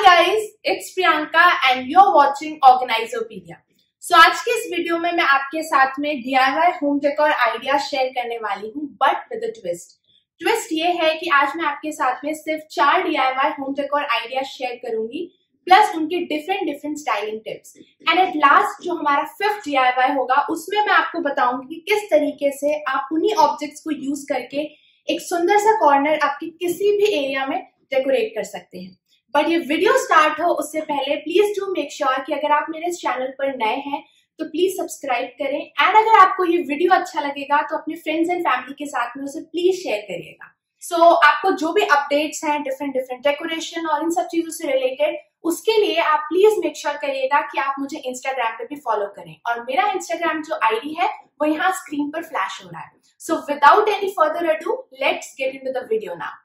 Hi guys, it's Priyanka and you're watching Organizeopedia. So आज के इस वीडियो में मैं आपके साथ में DIY home decor idea share करने वाली हूँ, but with a twist. Twist ये है कि आज मैं आपके साथ में सिर्फ 4 DIY home decor idea share करूंगी, प्लस उनके different styling tips. And at last जो हमारा 5th DIY होगा, उसमें मैं आपको बताऊंगी कि किस तरीके से आप उन्हीं ऑब्जेक्ट्स को यूज करके एक सुंदर सा कॉर्नर आपके किसी भी एरिया में डेकोरेट कर सकते हैं. बट ये वीडियो स्टार्ट हो उससे पहले प्लीज डू मेक श्योर कि अगर आप मेरे इस चैनल पर नए हैं तो प्लीज सब्सक्राइब करें, एंड अगर आपको ये वीडियो अच्छा लगेगा तो अपने फ्रेंड्स एंड फैमिली के साथ में उसे प्लीज शेयर करिएगा. सो आपको जो भी अपडेट्स हैं डिफरेंट डेकोरेशन और इन सब चीजों से रिलेटेड, उसके लिए आप प्लीज मेक श्योर करिएगा कि आप मुझे इंस्टाग्राम पे भी फॉलो करें, और मेरा इंस्टाग्राम जो आईडी है वो यहाँ स्क्रीन पर फ्लैश हो रहा है. So without any further ado let's get into the video now.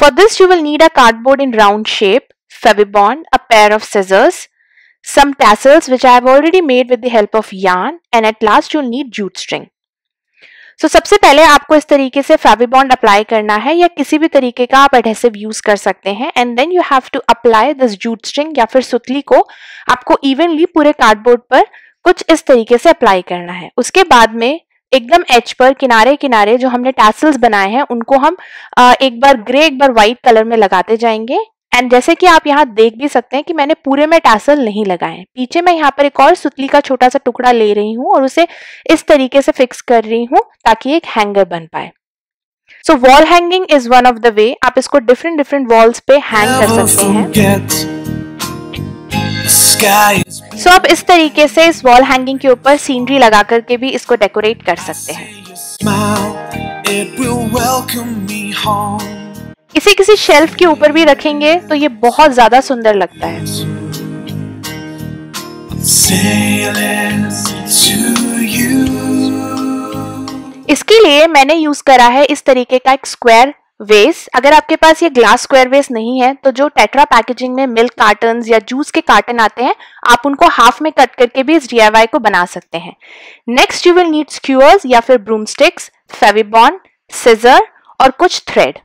For this you will need a cardboard in round shape, Fevibond, a pair of scissors, some tassels which I have already made with the help of yarn, and at last you'll need jute string. So सबसे पहले आपको इस तरीके से Fevibond apply करना है, या किसी भी तरीके का आप एडहेसिव यूज कर सकते हैं. And then you have to apply this jute string या फिर सुतली को आपको इवनली पूरे कार्डबोर्ड पर कुछ इस तरीके से अप्लाई करना है. उसके बाद में एकदम एज पर किनारे किनारे जो हमने टैसल्स बनाए हैं उनको हम एक बार ग्रे एक बार व्हाइट कलर में लगाते जाएंगे. एंड जैसे कि आप यहाँ देख भी सकते हैं कि मैंने पूरे में टैसल नहीं लगाए, पीछे मैं यहाँ पर एक और सुतली का छोटा सा टुकड़ा ले रही हूँ और उसे इस तरीके से फिक्स कर रही हूँ ताकि एक हैंगर बन पाए. So wall hanging is one of the way, आप इसको डिफरेंट वॉल्स पे हैंग कर सकते हैं. So, आप इस तरीके से इस वॉल हैंगिंग के ऊपर सीनरी लगा करके भी इसको डेकोरेट कर सकते हैं. इसे किसी शेल्फ के ऊपर भी रखेंगे तो ये बहुत ज्यादा सुंदर लगता है. इसके लिए मैंने यूज करा है इस तरीके का एक स्क्वायर वेस. अगर आपके पास ये ग्लास स्क्वायर वेस नहीं है तो जो टेट्रा पैकेजिंग में मिल्क कार्टन या जूस के कार्टन आते हैं, आप उनको हाफ में कट करके भी इस DIY को बना सकते हैं. Next you will need skewers या फिर ब्रूमस्टिक्स, फेविबॉन्ड, सिजर और कुछ थ्रेड.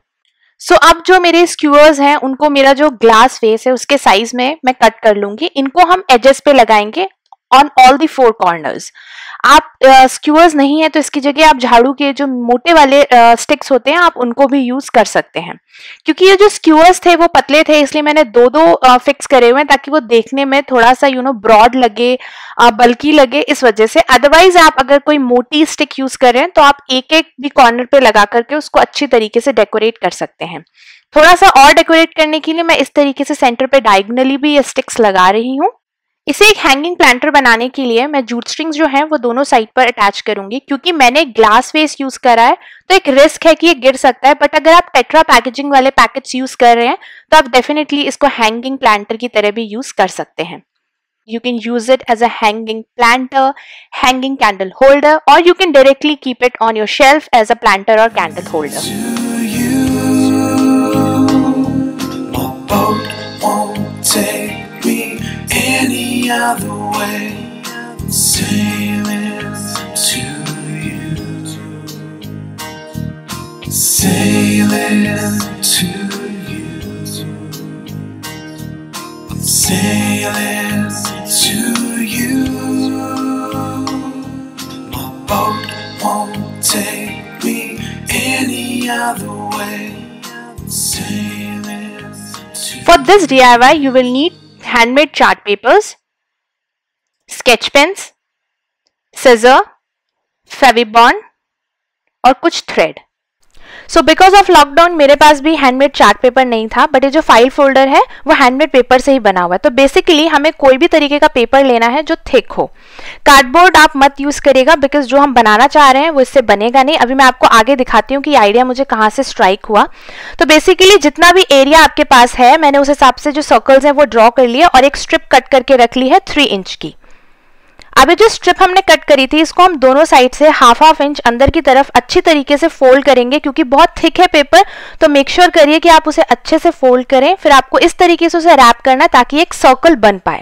सो अब जो मेरे स्क्यूअर्स हैं उनको मेरा जो ग्लास वेस है उसके साइज में मैं कट कर लूंगी. इनको हम एजेस पे लगाएंगे ऑन ऑल दी 4 कॉर्नर्स. आप स्क्यूअर्स नहीं है तो इसकी जगह आप झाड़ू के जो मोटे वाले स्टिक्स होते हैं आप उनको भी यूज कर सकते हैं. क्योंकि ये जो स्क्यूअर्स थे वो पतले थे इसलिए मैंने 2-2 फिक्स करे हुए हैं ताकि वो देखने में थोड़ा सा यू नो ब्रॉड लगे, बल्की लगे, इस वजह से. अदरवाइज आप अगर कोई मोटी स्टिक यूज करें तो आप एक भी कॉर्नर पे लगा करके उसको अच्छी तरीके से डेकोरेट कर सकते हैं. थोड़ा सा और डेकोरेट करने के लिए मैं इस तरीके से सेंटर पे डायगनली भी ये स्टिक्स लगा रही हूँ. इसे एक हैंगिंग प्लांटर बनाने के लिए मैं जूट स्ट्रिंग्स जो हैं वो दोनों साइड पर अटैच करूंगी. क्योंकि मैंने ग्लास वेस यूज करा है तो एक रिस्क है कि ये गिर सकता है, बट अगर आप टेट्रा पैकेजिंग वाले पैकेट्स यूज कर रहे हैं तो आप डेफिनेटली इसको हैंगिंग प्लांटर की तरह भी यूज कर सकते हैं. You can use it as a hanging planter, hanging candle holder, और you can directly keep it on your shelf as a planter और candle holder. My boat won't take me any other way. For this DIY, you will need handmade chart papers, sketch pens, scissor, Fevibond और कुछ thread. So because of lockdown मेरे पास भी handmade chart paper नहीं था, but ये जो file folder है वो हैंडमेड पेपर से ही बना हुआ है. तो बेसिकली हमें कोई भी तरीके का पेपर लेना है जो थिक हो. कार्डबोर्ड आप मत यूज करेगा बिकॉज जो हम बनाना चाह रहे हैं वो इससे बनेगा नहीं. अभी मैं आपको आगे दिखाती हूँ कि ये आइडिया मुझे कहाँ से स्ट्राइक हुआ. तो बेसिकली जितना भी एरिया आपके पास है मैंने उस हिसाब से जो सर्कल्स हैं वो ड्रॉ कर लिए और एक स्ट्रिप कट करके रख ली है 3 इंच की. अभी जो स्ट्रिप हमने कट करी थी इसको हम दोनों साइड से हाफ इंच अंदर की तरफ अच्छी तरीके से फोल्ड करेंगे. क्योंकि बहुत थिक है पेपर तो मेक श्योर करिए कि आप उसे अच्छे से फोल्ड करें. फिर आपको इस तरीके से उसे रैप करना ताकि एक सर्कल बन पाए.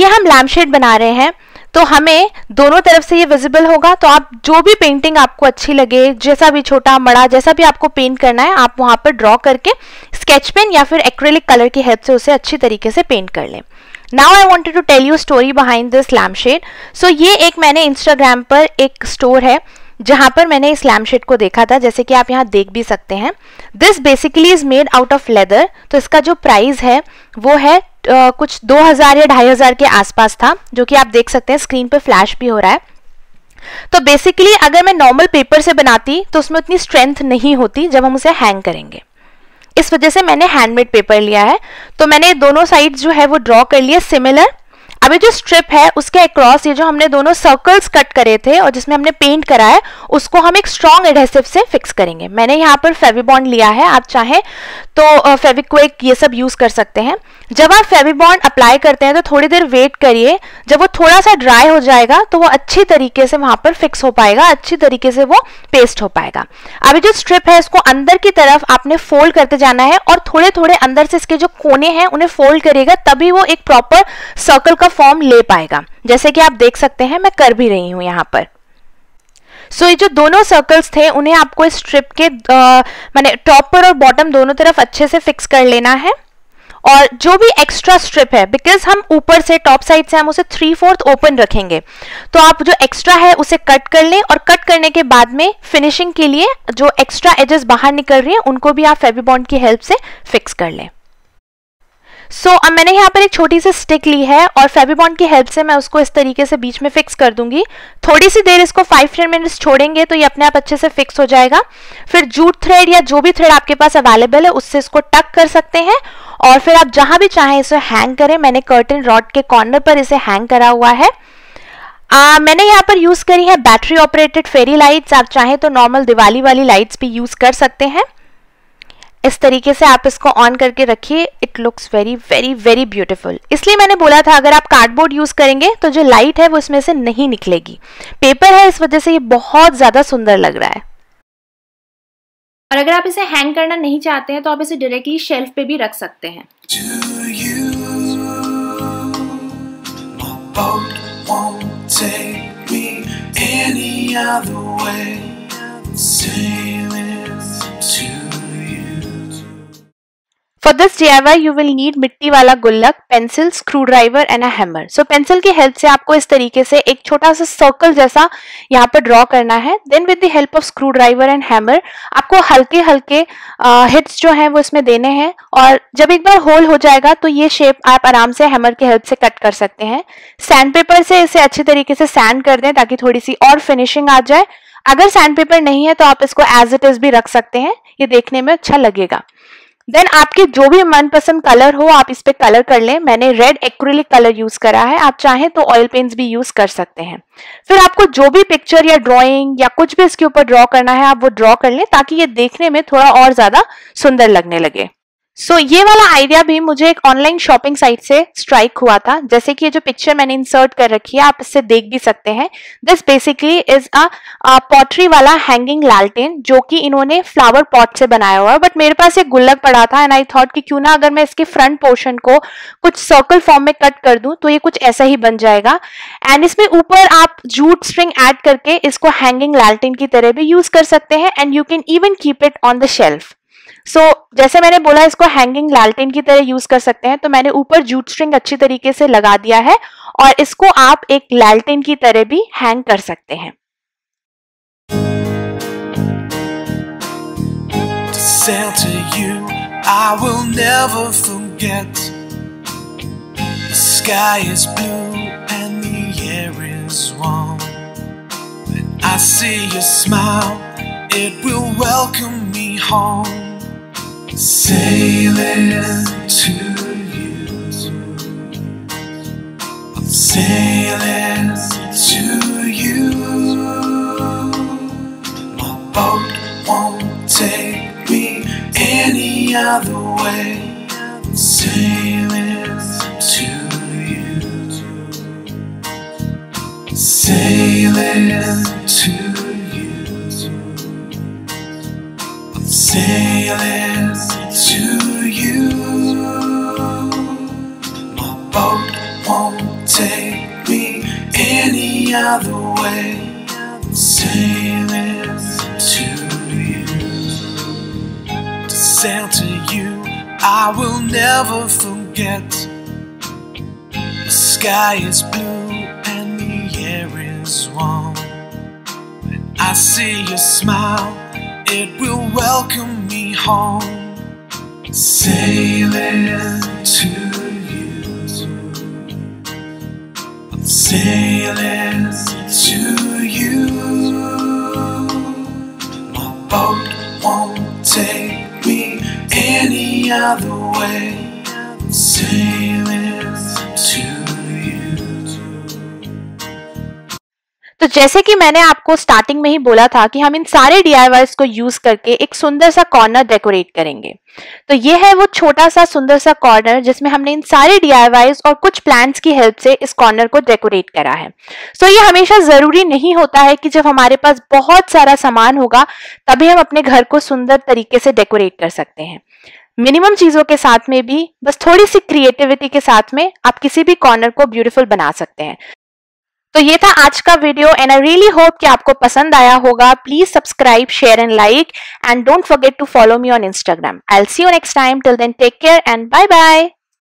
ये हम लैम्पशेड बना रहे हैं तो हमें दोनों तरफ से ये विजिबल होगा। तो आप जो भी पेंटिंग आपको अच्छी लगे, जैसा भी छोटा बड़ा जैसा भी आपको पेंट करना है, आप वहाँ पर ड्रॉ करके स्केच पेन या फिर एक्रेलिक कलर की हेल्प से उसे अच्छी तरीके से पेंट कर लें। Now I wanted to tell you story behind this lamp shade. So ये एक मैंने इंस्टाग्राम पर एक स्टोर है जहाँ पर मैंने इस लैम्प शेड को देखा था, जैसे कि आप यहाँ देख भी सकते हैं। This basically is made out of leather. तो इसका जो प्राइस है वो है कुछ 2000 या 2500 के आसपास था, जो कि आप देख सकते हैं स्क्रीन पे फ्लैश भी हो रहा है। तो बेसिकली अगर मैं नॉर्मल पेपर से बनाती तो उसमें उतनी स्ट्रेंथ नहीं होती जब हम उसे हैंग करेंगे, इस वजह से मैंने हैंडमेड पेपर लिया है। तो मैंने दोनों साइड जो है वो ड्रॉ कर लिए सिमिलर। अभी जो स्ट्रिप है उसके अक्रॉस ये जो हमने दोनों सर्कल्स कट करे थे और जिसमें हमने पेंट करा है, उसको हम एक स्ट्रॉन्ग एडहेसिव से फिक्स करेंगे। मैंने यहाँ पर फेविबॉन्ड लिया है, आप चाहें तो फेविक्विक ये सब यूज़ कर सकते हैं। जब आप फेविबॉन्ड अप्लाई करते हैं तो थोड़ी देर वेट करिए, जब वो थोड़ा सा ड्राई हो जाएगा तो वो अच्छी तरीके से वहाँ पर फिक्स हो पाएगा, अच्छी तरीके से वो पेस्ट हो पाएगा। अभी जो स्ट्रिप है इसको अंदर की तरफ आपने फोल्ड करते जाना है और थोड़े थोड़े अंदर से इसके जो कोने हैं उन्हें फोल्ड करिएगा, तभी वो एक प्रॉपर सर्कल का फॉर्म ले पाएगा, जैसे कि आप देख सकते हैं मैं कर भी रही हूं यहां पर। सो ये जो दोनों सर्कल्स थे उन्हें आपको इस स्ट्रिप के माने टॉप पर और बॉटम दोनों तरफ अच्छे से फिक्स कर लेना है। और जो भी एक्स्ट्रा स्ट्रिप है, बिकॉज हम ऊपर से टॉप साइड से हम उसे 3/4 ओपन रखेंगे, तो आप जो एक्स्ट्रा है उसे कट कर लें और कट करने के बाद में फिनिशिंग के लिए जो एक्स्ट्रा एजेस बाहर निकल रही है उनको भी आप फेविबॉन्ड की हेल्प से फिक्स कर लें। अब मैंने यहाँ पर एक छोटी सी स्टिक ली है और फेविबॉन्ड की हेल्प से मैं उसको इस तरीके से बीच में फिक्स कर दूंगी। थोड़ी सी देर इसको 5-10 मिनट्स छोड़ेंगे तो ये अपने आप अच्छे से फिक्स हो जाएगा। फिर जूट थ्रेड या जो भी थ्रेड आपके पास अवेलेबल है उससे इसको टक कर सकते हैं और फिर आप जहाँ भी चाहें इसे हैंग करें। मैंने कर्टन रॉड के कॉर्नर पर इसे हैंग करा हुआ है। मैंने यहाँ पर यूज़ करी है बैटरी ऑपरेटेड फेरी लाइट्स, आप चाहें तो नॉर्मल दिवाली वाली लाइट्स भी यूज़ कर सकते हैं। इस तरीके से आप इसको ऑन करके रखिए, it looks very very very beautiful. इसलिए मैंने बोला था अगर आप कार्डबोर्ड यूज़ करेंगे तो जो लाइट है वो इसमें से नहीं निकलेगी, पेपर है इस वजह से ये बहुत ज़्यादा सुंदर लग रहा है। और अगर आप इसे हैंग करना नहीं चाहते हैं तो आप इसे डायरेक्टली शेल्फ पे भी रख सकते हैं। For this DIY you will need मिट्टी वाला गुल्लक, pencil, screw driver and a hammer. So pencil की हेल्प से आपको इस तरीके से एक छोटा सा सर्कल जैसा यहाँ पर ड्रॉ करना है। Then with the help of screw driver and hammer आपको हल्के हल्के हिट्स जो हैं वो इसमें देने हैं और जब एक बार होल हो जाएगा तो ये शेप आप आराम से हैमर की हेल्प से कट कर सकते हैं। सैंड पेपर से इसे अच्छे तरीके से सैंड कर दें ताकि थोड़ी सी और फिनिशिंग आ जाए। अगर सैंड पेपर नहीं है तो आप इसको एज इट इज भी रख सकते हैं, ये देखने में अच्छा लगेगा। देन आपके जो भी मनपसंद कलर हो आप इस पे कलर कर लें। मैंने रेड एक्रिलिक कलर यूज़ करा है, आप चाहें तो ऑयल पेंट्स भी यूज़ कर सकते हैं। फिर आपको जो भी पिक्चर या ड्राइंग या कुछ भी इसके ऊपर ड्रॉ करना है आप वो ड्रॉ कर लें ताकि ये देखने में थोड़ा और ज़्यादा सुंदर लगने लगे। ये वाला आइडिया भी मुझे एक ऑनलाइन शॉपिंग साइट से स्ट्राइक हुआ था, जैसे कि ये जो पिक्चर मैंने इंसर्ट कर रखी है आप इससे देख भी सकते हैं। This basically is a pottery वाला हैंगिंग लैल्टेन जो कि इन्होंने फ्लावर पॉट से बनाया हुआ है। बट मेरे पास एक गुल्लक पड़ा था एंड आई थॉट कि क्यों ना अगर मैं इसके फ्रंट पोर्शन को कुछ सर्कल फॉर्म में कट कर दूं तो ये कुछ ऐसा ही बन जाएगा। एंड इसमें ऊपर आप जूट स्ट्रिंग ऐड करके इसको हैंगिंग लैल्टेन की तरह भी यूज कर सकते हैं and you can even keep it on the shelf. जैसे मैंने बोला इसको हैंगिंग लैल्टेन की तरह यूज कर सकते हैं, तो मैंने ऊपर जूट स्ट्रिंग अच्छी तरीके से लगा दिया है और इसको आप एक लैल्टेन की तरह भी हैंग कर सकते हैं। Sailing to you, I'm sailing to you. My boat won't take me any other way. I'm sailing to you, sailing to you, I'm sailing. any other way than saying this to say to you, I will never forget. The sky is blue and the air is warm. When I see your smile, it will welcome me home. Sailing to you, I'm sailing to you. My boat won't take me any other way. I'm sailing to you. तो जैसे कि मैंने आपको starting में ही बोला था कि हम इन सारे DIYs को यूज करके एक सुंदर सा कॉर्नर डेकोरेट करेंगे। तो ये है वो छोटा सा सुंदर सा कॉर्नर जिसमें हमने इन सारे DIYs और कुछ प्लांट्स की हेल्प से इस कॉर्नर को डेकोरेट करा है। सो ये हमेशा जरूरी नहीं होता है कि जब हमारे पास बहुत सारा सामान होगा तभी हम अपने घर को सुंदर तरीके से डेकोरेट कर सकते हैं। मिनिमम चीजों के साथ में भी बस थोड़ी सी क्रिएटिविटी के साथ में आप किसी भी कॉर्नर को ब्यूटीफुल बना सकते हैं। तो ये था आज का video and I really hope कि आपको पसंद आया होगा। Please subscribe, share and like and don't forget to follow me on Instagram. I will see you next time. Till then take care and bye bye.